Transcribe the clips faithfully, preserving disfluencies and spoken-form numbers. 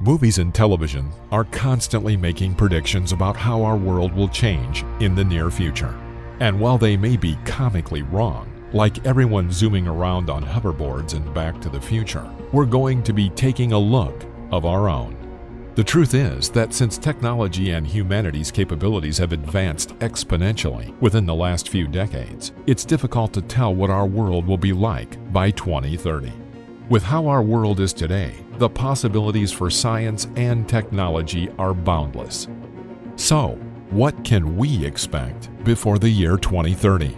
Movies and television are constantly making predictions about how our world will change in the near future. And while they may be comically wrong, like everyone zooming around on hoverboards in Back to the Future, we're going to be taking a look of our own. The truth is that since technology and humanity's capabilities have advanced exponentially within the last few decades, it's difficult to tell what our world will be like by twenty thirty. With how our world is today, the possibilities for science and technology are boundless. So, what can we expect before the year twenty thirty?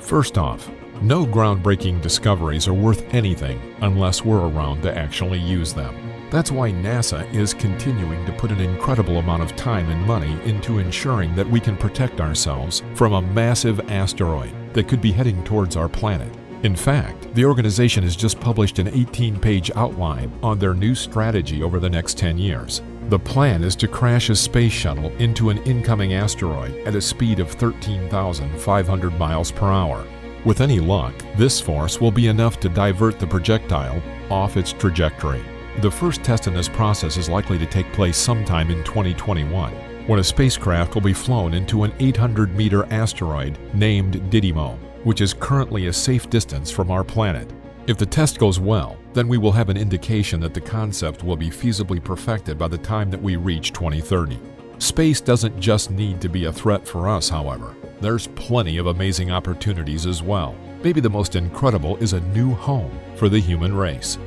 First off, no groundbreaking discoveries are worth anything unless we're around to actually use them. That's why NASA is continuing to put an incredible amount of time and money into ensuring that we can protect ourselves from a massive asteroid that could be heading towards our planet. In fact, the organization has just published an eighteen page outline on their new strategy over the next ten years. The plan is to crash a space shuttle into an incoming asteroid at a speed of thirteen thousand five hundred miles per hour. With any luck, this force will be enough to divert the projectile off its trajectory. The first test in this process is likely to take place sometime in twenty twenty-one, when a spacecraft will be flown into an eight hundred meter asteroid named Didymo, which is currently a safe distance from our planet. If the test goes well, then we will have an indication that the concept will be feasibly perfected by the time that we reach twenty thirty. Space doesn't just need to be a threat for us, however. There's plenty of amazing opportunities as well. Maybe the most incredible is a new home for the human race.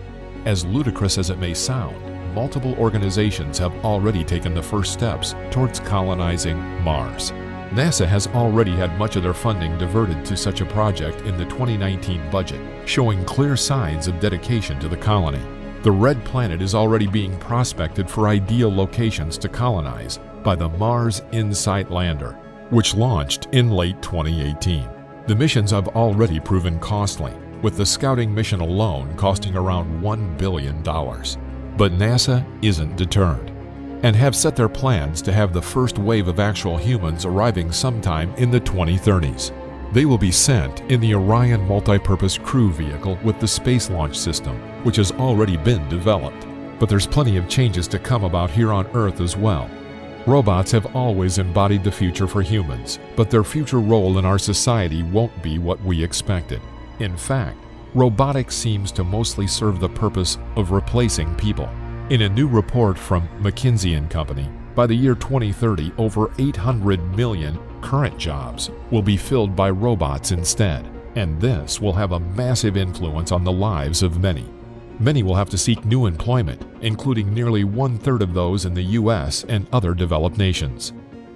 As ludicrous as it may sound, multiple organizations have already taken the first steps towards colonizing Mars. NASA has already had much of their funding diverted to such a project in the twenty nineteen budget, showing clear signs of dedication to the colony. The red planet is already being prospected for ideal locations to colonize by the Mars InSight Lander, which launched in late twenty eighteen. The missions have already proven costly, with the scouting mission alone costing around one billion dollars. But NASA isn't deterred, and have set their plans to have the first wave of actual humans arriving sometime in the twenty thirties. They will be sent in the Orion multipurpose crew vehicle with the Space Launch System, which has already been developed. But there's plenty of changes to come about here on Earth as well. Robots have always embodied the future for humans, but their future role in our society won't be what we expected. In fact, robotics seems to mostly serve the purpose of replacing people. In a new report from McKinsey and Company, by the year twenty thirty, over eight hundred million current jobs will be filled by robots instead, and this will have a massive influence on the lives of many. Many will have to seek new employment, including nearly one third of those in the U S and other developed nations.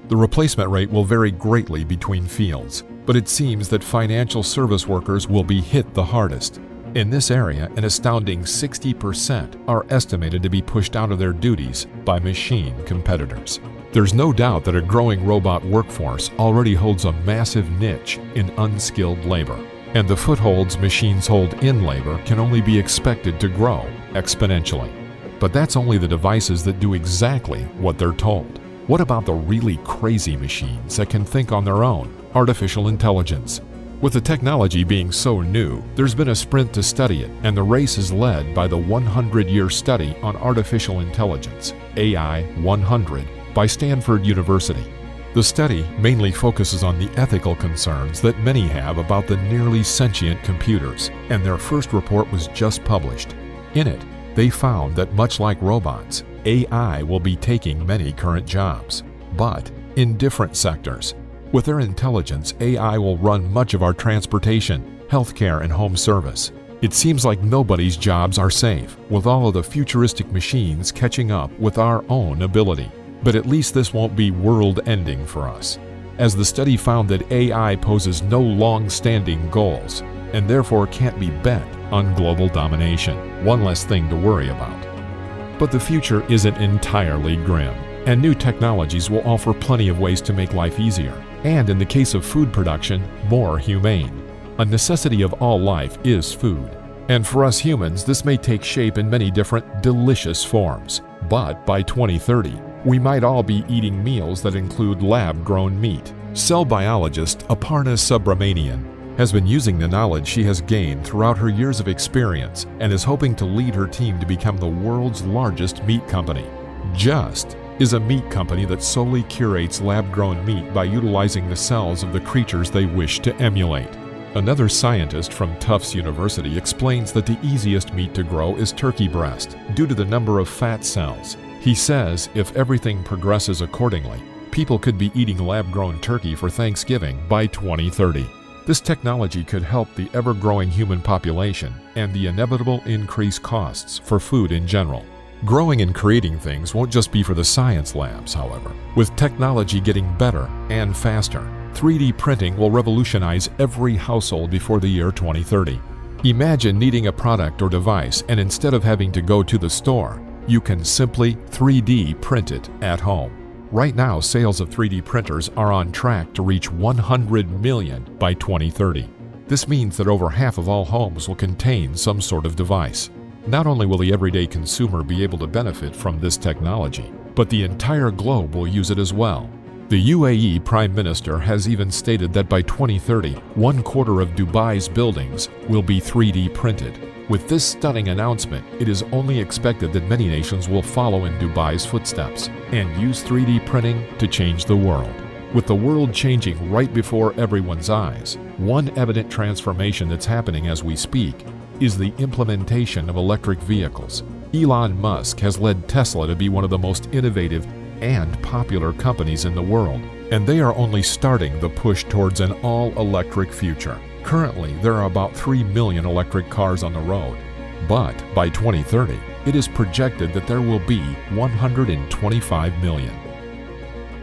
The replacement rate will vary greatly between fields, but it seems that financial service workers will be hit the hardest. In this area, an astounding sixty percent are estimated to be pushed out of their duties by machine competitors. There's no doubt that a growing robot workforce already holds a massive niche in unskilled labor, and the footholds machines hold in labor can only be expected to grow exponentially. But that's only the devices that do exactly what they're told. What about the really crazy machines that can think on their own? Artificial intelligence. With the technology being so new, there's been a sprint to study it, and the race is led by the one hundred year study on artificial intelligence, A I one hundred, by Stanford University. The study mainly focuses on the ethical concerns that many have about the nearly sentient computers, and their first report was just published. In it, they found that much like robots, A I will be taking many current jobs, but in different sectors. With their intelligence, A I will run much of our transportation, healthcare, and home service. It seems like nobody's jobs are safe, with all of the futuristic machines catching up with our own ability. But at least this won't be world-ending for us, as the study found that A I poses no long-standing goals, and therefore can't be bent on global domination. One less thing to worry about. But the future isn't entirely grim, and new technologies will offer plenty of ways to make life easier, and in the case of food production, more humane. A necessity of all life is food, and for us humans, this may take shape in many different delicious forms. But by twenty thirty, we might all be eating meals that include lab-grown meat. Cell biologist Aparna Subramanian has been using the knowledge she has gained throughout her years of experience and is hoping to lead her team to become the world's largest meat company. Just is a meat company that solely curates lab-grown meat by utilizing the cells of the creatures they wish to emulate. Another scientist from Tufts University explains that the easiest meat to grow is turkey breast due to the number of fat cells. He says if everything progresses accordingly, people could be eating lab-grown turkey for Thanksgiving by twenty thirty. This technology could help the ever-growing human population and the inevitable increased costs for food in general. Growing and creating things won't just be for the science labs, however. With technology getting better and faster, three D printing will revolutionize every household before the year twenty thirty. Imagine needing a product or device, and instead of having to go to the store, you can simply three D print it at home. Right now, sales of three D printers are on track to reach one hundred million by twenty thirty. This means that over half of all homes will contain some sort of device. Not only will the everyday consumer be able to benefit from this technology, but the entire globe will use it as well. The U A E Prime Minister has even stated that by twenty thirty, one quarter of Dubai's buildings will be three D printed. With this stunning announcement, it is only expected that many nations will follow in Dubai's footsteps and use three D printing to change the world. With the world changing right before everyone's eyes, one evident transformation that's happening as we speak is the implementation of electric vehicles. Elon Musk has led Tesla to be one of the most innovative and popular companies in the world, and they are only starting the push towards an all-electric future. Currently, there are about three million electric cars on the road, but by twenty thirty, it is projected that there will be one hundred twenty-five million.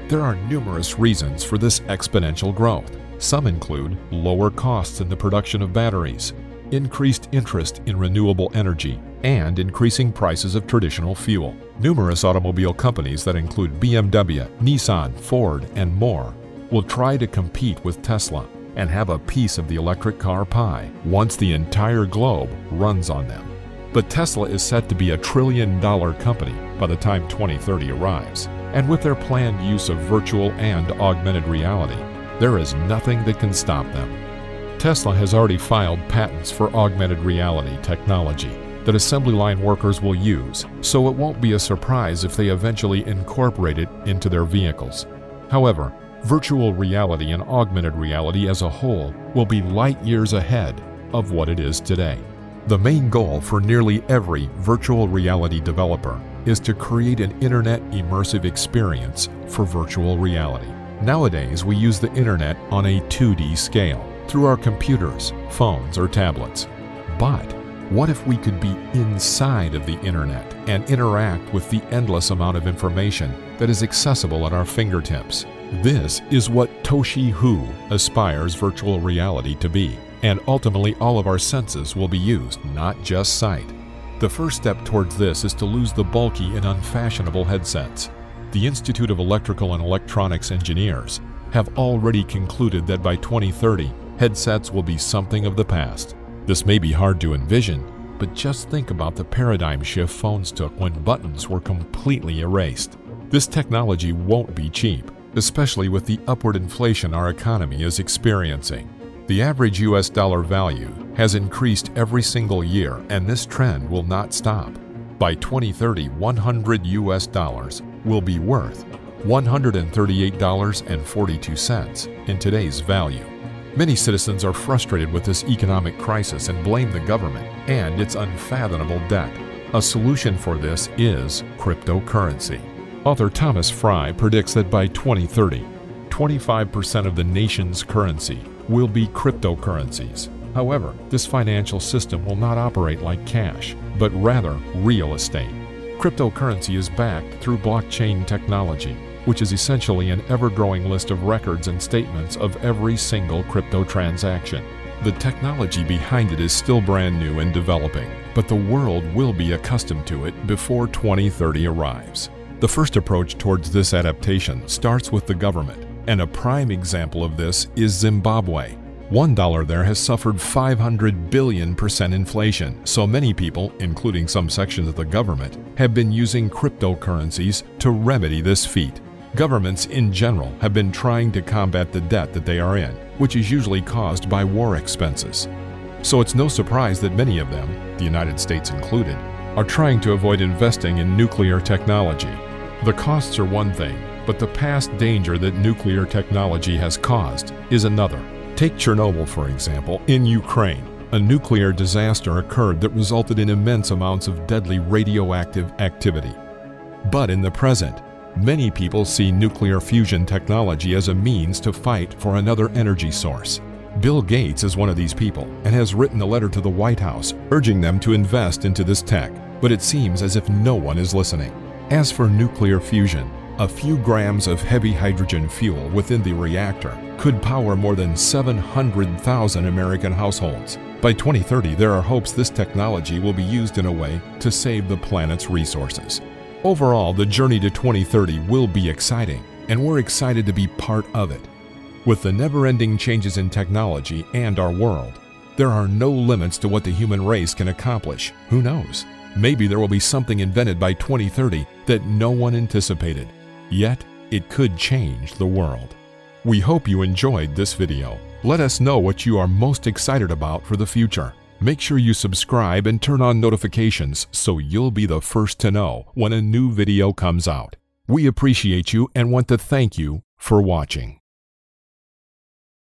There are numerous reasons for this exponential growth. Some include lower costs in the production of batteries, increased interest in renewable energy, and increasing prices of traditional fuel. Numerous automobile companies that include B M W, Nissan, Ford, and more will try to compete with Tesla and have a piece of the electric car pie once the entire globe runs on them. But Tesla is set to be a trillion dollar company by the time twenty thirty arrives, and with their planned use of virtual and augmented reality, there is nothing that can stop them. Tesla has already filed patents for augmented reality technology that assembly line workers will use, so it won't be a surprise if they eventually incorporate it into their vehicles. However, virtual reality and augmented reality as a whole will be light years ahead of what it is today. The main goal for nearly every virtual reality developer is to create an internet immersive experience for virtual reality. Nowadays, we use the internet on a two D scale through our computers, phones, or tablets. But what if we could be inside of the internet and interact with the endless amount of information that is accessible at our fingertips? This is what Toshihu aspires virtual reality to be, and ultimately all of our senses will be used, not just sight. The first step towards this is to lose the bulky and unfashionable headsets. The Institute of Electrical and Electronics Engineers have already concluded that by twenty thirty, headsets will be something of the past. This may be hard to envision, but just think about the paradigm shift phones took when buttons were completely erased. This technology won't be cheap, especially with the upward inflation our economy is experiencing. The average U S dollar value has increased every single year, and this trend will not stop. By twenty thirty, one hundred U S dollars will be worth one hundred thirty-eight dollars and forty-two cents in today's value. Many citizens are frustrated with this economic crisis and blame the government and its unfathomable debt. A solution for this is cryptocurrency. Author Thomas Fry predicts that by twenty thirty, twenty-five percent of the nation's currency will be cryptocurrencies. However, this financial system will not operate like cash, but rather real estate. Cryptocurrency is backed through blockchain technology, which is essentially an ever-growing list of records and statements of every single crypto transaction. The technology behind it is still brand new and developing, but the world will be accustomed to it before twenty thirty arrives. The first approach towards this adaptation starts with the government, and a prime example of this is Zimbabwe. One dollar there has suffered five hundred billion percent inflation, so many people, including some sections of the government, have been using cryptocurrencies to remedy this feat. Governments in general have been trying to combat the debt that they are in, which is usually caused by war expenses. So it's no surprise that many of them, the United States included, are trying to avoid investing in nuclear technology. The costs are one thing, but the past danger that nuclear technology has caused is another. Take Chernobyl, for example, in Ukraine. A nuclear disaster occurred that resulted in immense amounts of deadly radioactive activity. But in the present, many people see nuclear fusion technology as a means to fight for another energy source. Bill Gates is one of these people and has written a letter to the White House urging them to invest into this tech, but it seems as if no one is listening. As for nuclear fusion, a few grams of heavy hydrogen fuel within the reactor could power more than seven hundred thousand American households. By twenty thirty, there are hopes this technology will be used in a way to save the planet's resources. Overall, the journey to twenty thirty will be exciting, and we're excited to be part of it. With the never-ending changes in technology and our world, there are no limits to what the human race can accomplish. Who knows? Maybe there will be something invented by twenty thirty that no one anticipated. Yet, it could change the world. We hope you enjoyed this video. Let us know what you are most excited about for the future. Make sure you subscribe and turn on notifications so you'll be the first to know when a new video comes out. We appreciate you and want to thank you for watching.